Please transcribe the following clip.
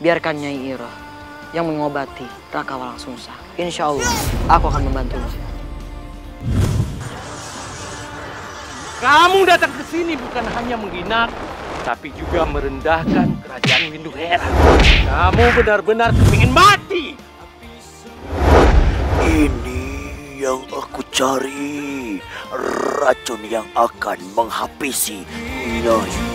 Biarkan Nyai Ira yang mengobati Rakawalangsungsah. Insya Allah, aku akan membantumu. Kamu datang ke sini bukan hanya menghina, tapi juga merendahkan kerajaan Windu Herak. Kamu benar-benar ingin mati. Ini yang aku cari, racun yang akan menghabisi Nyai.